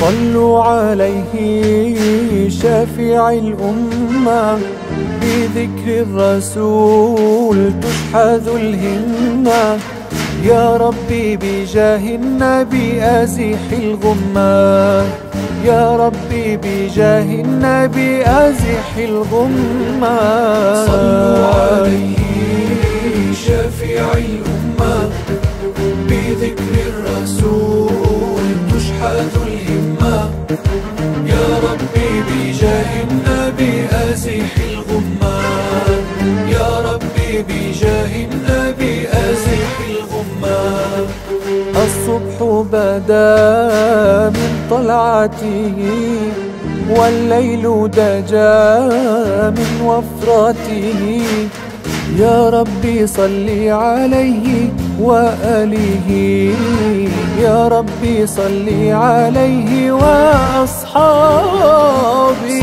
صلوا عليه شافع الأمة، بذكر الرسول تشحذ الهمة. يا ربي بجاه النبي أزح الغمة، يا ربي بجاه النبي أزح الغمة. صلوا عليه شافع الأمة، بذكر الرسول تشحذ الهمة. يا ربي بجاه النبي أزح الغمة، يا ربي بجاه النبي أزح الغمة. الصبح بدا من طلعته، والليل دجا من وفراته. يا ربي صل عليه وآله، يا ربي صل عليه وأصحابه.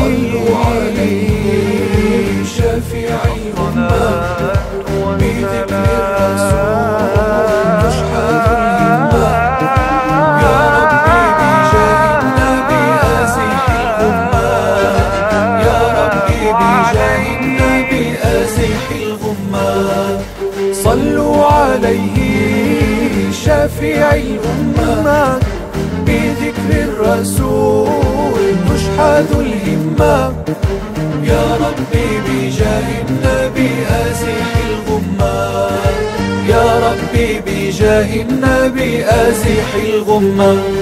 صلوا عليه شافع الأمة، بذكر الرسول تشحذ الهمة. يا ربي بجاه النبي أزح الغمة، يا ربي بجاه النبي أزح الغمة. صلوا عليه شافع الأمة، بذكر الرسول تشحذ الهمة. يا ربي بجاه النبي أزح الغمة، يا ربي بجاه النبي أزح الغمة.